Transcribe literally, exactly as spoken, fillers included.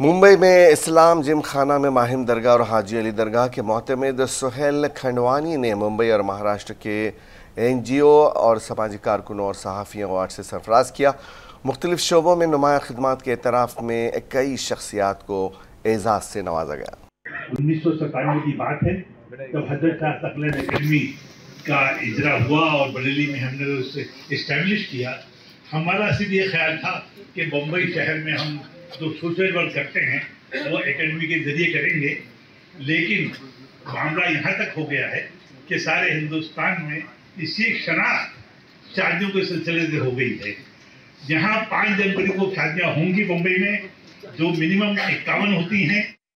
मुंबई में इस्लाम जिम खाना में माहिम दरगाह और हाजी अली दरगाह के मोहतमिद सुहेल खंडवानी ने मुंबई और महाराष्ट्र के एन जी ओ और समाजी कारकुनों और सहाफ़ियों को आज से सरफराज किया। मुख्तलिफ शोबों में नुमाया खिदमात के एतराफ़ में कई शख्सियात को एजाज़ से नवाजा गया। उन्नीस सौ सत्तानवे की बात है, तब हज़रत अकैडमी का इजरा हुआ और बरेली में हमने उसे इस्टेब्लिश किया। हमारा सिर्फ ये ख्याल था कि बम्बई शहर में हम जो सोशल वर्क करते हैं वो एकेडमी के ज़रिए करेंगे, लेकिन मामला यहाँ तक हो गया है कि सारे हिंदुस्तान में इसकी शनाख्त शादियों के सिलसिले से हो गई है। जहाँ पाँच जनवरी को शादियाँ होंगी बम्बई में, जो मिनिमम इक्यावन होती हैं।